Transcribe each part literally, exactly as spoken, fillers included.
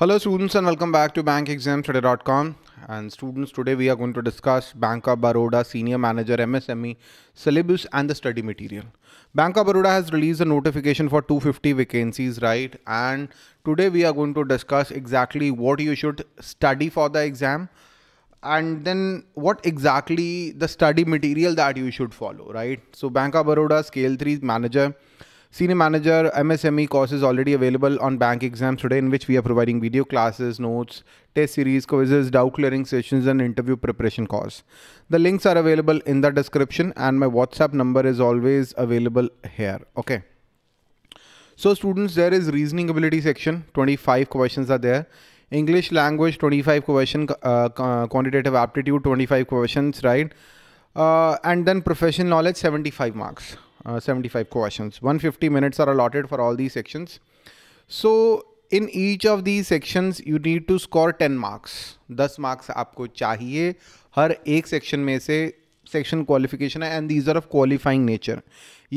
Hello students and welcome back to Bank Exam Study dot com. And students, today we are going to discuss Bank of Baroda Senior Manager M S M E syllabus and the study material. Bank of Baroda has released a notification for two hundred fifty vacancies, right? And today we are going to discuss exactly what you should study for the exam and then what exactly the study material that you should follow, right? So Bank of Baroda Scale three Manager Senior Manager M S M E course is already available on Bank Exams Today, in which we are providing video classes, notes, test series, quizzes, doubt clearing sessions and interview preparation course. The links are available in the description and my WhatsApp number is always available here. Okay. So students, there is reasoning ability section, twenty-five questions are there. English language, twenty-five questions, uh, quantitative aptitude, twenty-five questions, right? Uh, and then professional knowledge, seventy-five marks. Uh, seventy-five questions. one hundred fifty minutes are allotted for all these sections. So in each of these sections you need to score ten marks. ten marks aapko chahiye har ek section mein se. Section qualification hai, and these are of qualifying nature.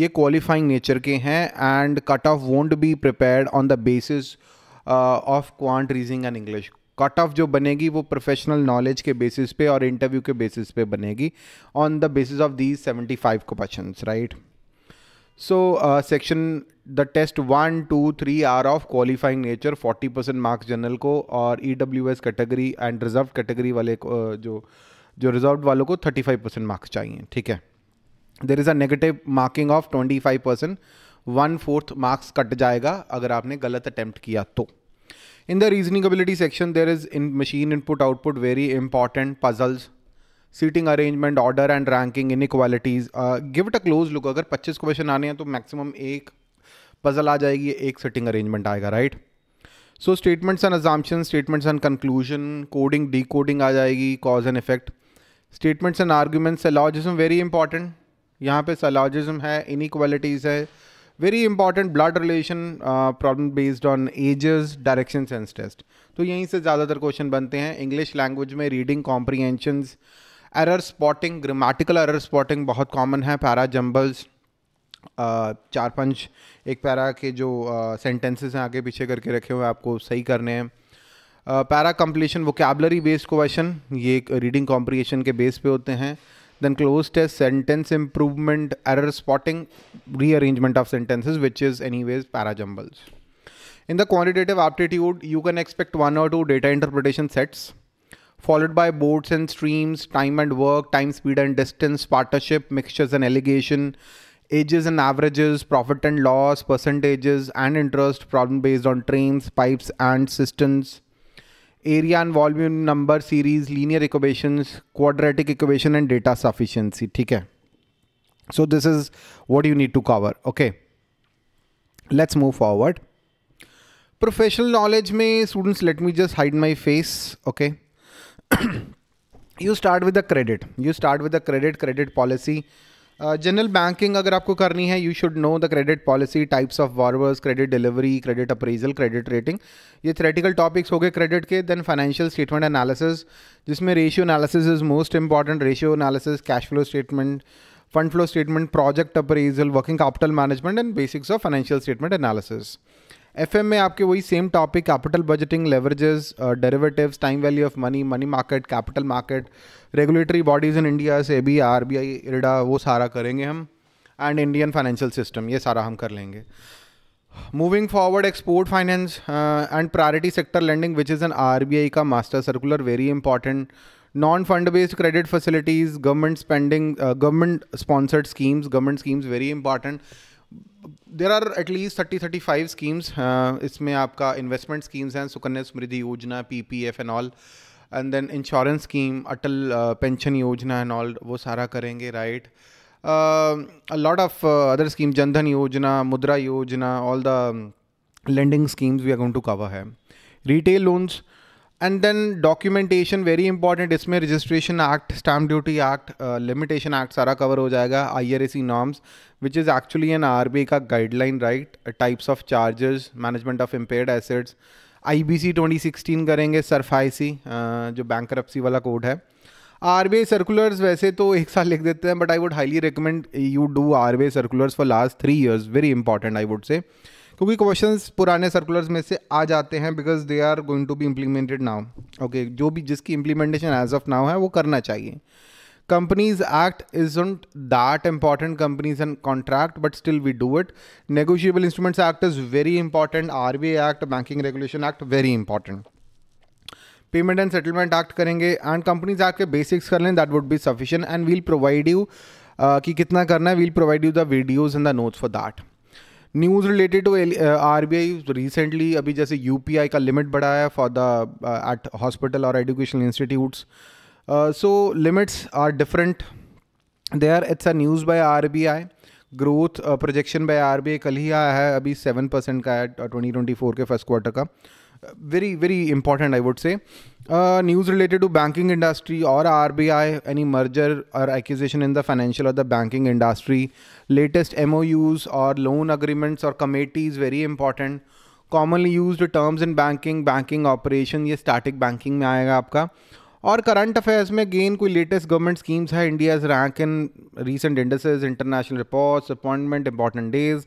Ye qualifying nature ke hain and cutoff won't be prepared on the basis uh, of quant, reasoning and English. Cut off जो बनेगी वो professional knowledge के basis पे और interview के basis पे बनेगी on the basis of these seventy-five questions, right? So section the test one two three are of qualifying nature, forty percent marks general को और EWS category and reserve category वाले uh, जो जो reserve वालों को thirty-five percent marks चाहिए, ठीक है? There is a negative marking of twenty-five percent, one fourth marks cut जाएगा अगर आपने गलत अटैम्प्ट किया तो. In the reasoning ability section, there is in machine input output, very important puzzles, seating arrangement, order and ranking, inequalities. Uh, give it a close look. अगर twenty-five question आने हैं तो maximum एक puzzle आ जाएगी, एक seating arrangement आएगा, right? So statements and assumptions, statements and conclusion, coding, decoding आ जाएगी, cause and effect, statements and arguments, syllogism very important. यहाँ पे syllogism है, inequalities है. Very important, blood relation, uh, problem based on ages, direction sense test. तो यहीं से ज़्यादातर question बनते हैं. इंग्लिश लैंग्वेज में reading comprehensions, error spotting, grammatical error spotting बहुत कॉमन है. पैरा जंबल्स, uh, चार पंच एक पैरा के जो सेंटेंसेस uh, हैं आगे पीछे करके रखे हुए आपको सही करने हैं. Para completion, vocabulary based question, ये रीडिंग कॉम्प्रीहेंशन के बेस पे होते हैं. Then close test, sentence improvement, error spotting, rearrangement of sentences, which is anyways para jumbles. In the quantitative aptitude, you can expect one or two data interpretation sets, followed by boards and streams, time and work, time, speed and distance, partnership, mixtures and allegation, ages and averages, profit and loss, percentages and interest, problem based on trains, pipes and systems, area and volume, number series, linear equations, quadratic equation and data sufficiency, ठीक है? So this is what you need to cover. Okay, let's move forward. Professional knowledge में students, let me just hide my face. Okay. You start with the credit. You start with the credit, credit policy. Uh, general banking अगर आपको करनी है, you should know the credit policy, types of borrowers, credit delivery, credit appraisal, credit rating. ये theoretical topics हो गए credit के. Then financial statement analysis, जिसमें ratio analysis is most important. Ratio analysis, cash flow statement, fund flow statement, project appraisal, working capital management and basics of financial statement analysis. F M में आपके वही same topic, capital budgeting, leverages, uh, derivatives, time value of money, money market, capital market, regulatory bodies in India से भी R B I, I R D A वो सारा करेंगे हम, and Indian financial system, ये सारा हम कर लेंगे. Moving forward, export finance uh, and priority sector lending, which is an R B I का master circular, very important. Non-fund based credit facilities, government spending, uh, government sponsored schemes, government schemes very important. There are at least thirty to thirty-five schemes. Uh, इसमें आपका investment schemes हैं, सुकन्या समृद्धि योजना, P P F and all, and then insurance scheme, Atal uh, Pension Yojana and all, वो सारा करेंगे, right? Uh, a lot of uh, other schemes, Jandhan Yojana, Mudra Yojana, all the um, lending schemes we are going to cover है. Retail loans and then documentation very important. इसमें Registration Act, Stamp Duty Act, uh, Limitation Act सारा cover हो जाएगा. I R A C norms, which is actually an R B I का guideline, right? Uh, types of charges, management of impaired assets, I B C twenty sixteen करेंगे, SARFAESI uh, जो bankruptcy वाला code है. R B I circulars वैसे तो एक साल लिख देते हैं, but I would highly recommend you do R B I circulars for last three years, very important I would say. क्योंकि क्वेश्चंस पुराने सर्कुलर्स में से आ जाते हैं because they are going to be implemented now. Okay, जो भी जिसकी इम्प्लीमेंटेशन एज ऑफ नाउ है वो करना चाहिए. Companies Act isn't that important, companies and contract, but still we do it. Negotiable Instruments Act is very important. R B A Act, Banking Regulation Act, very important. Payment and Settlement Act करेंगे and Companies Act के basics कर लें, that would be sufficient and we'll provide you uh, कि कितना करना है, we'll provide you the videos and the notes for that. News related to R B I recently, अभी जैसे U P I का limit बढ़ाया for the uh, at hospital or educational institutes. Uh, so limits are different there. It's a news by R B I, growth uh, projection by R B I. कल ही आया है, अभी seven percent का है twenty twenty four के first quarter का. Very very important I would say. Uh, news related to banking industry or R B I, any merger or acquisition in the financial or the banking industry, latest M O Us or loan agreements or committees, very important. Commonly used terms in banking, banking operation, ये static banking में आएगा आपका. और current affairs में gain कोई latest government schemes है, India's rank in recent indices, international reports, appointment, important days,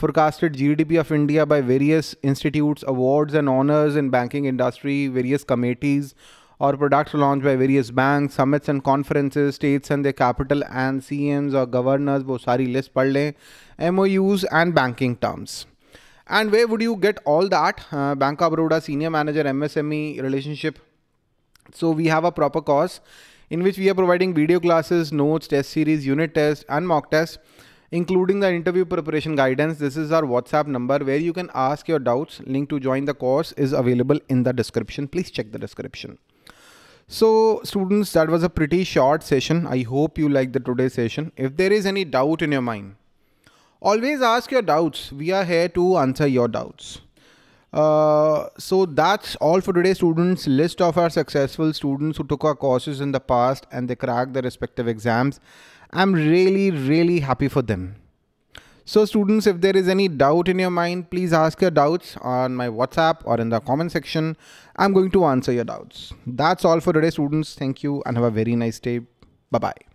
forecasted GDP of India by various institutes, awards and honours in banking industry, various committees और products launch by various bank, summits and conferences, states and the capital and CMs और governors, वो सारी list पढ़ लें. M O Us and banking terms. And way would you get all that? Bank of Baroda senior manager M S M E relationship. So we have a proper course in which we are providing video classes, notes, test series, unit test and mock tests, including the interview preparation guidance. This is our WhatsApp number where you can ask your doubts. Link to join the course is available in the description. Please check the description. So students, that was a pretty short session. I hope you liked the today's session. If there is any doubt in your mind, always ask your doubts. We are here to answer your doubts. Uh, so that's all for today, students. List of our successful students who took our courses in the past and they cracked their respective exams. I'm really, really happy for them. So students, if there is any doubt in your mind, please ask your doubts on my WhatsApp or in the comment section. I'm going to answer your doubts. That's all for today, students. Thank you and have a very nice day. Bye-bye.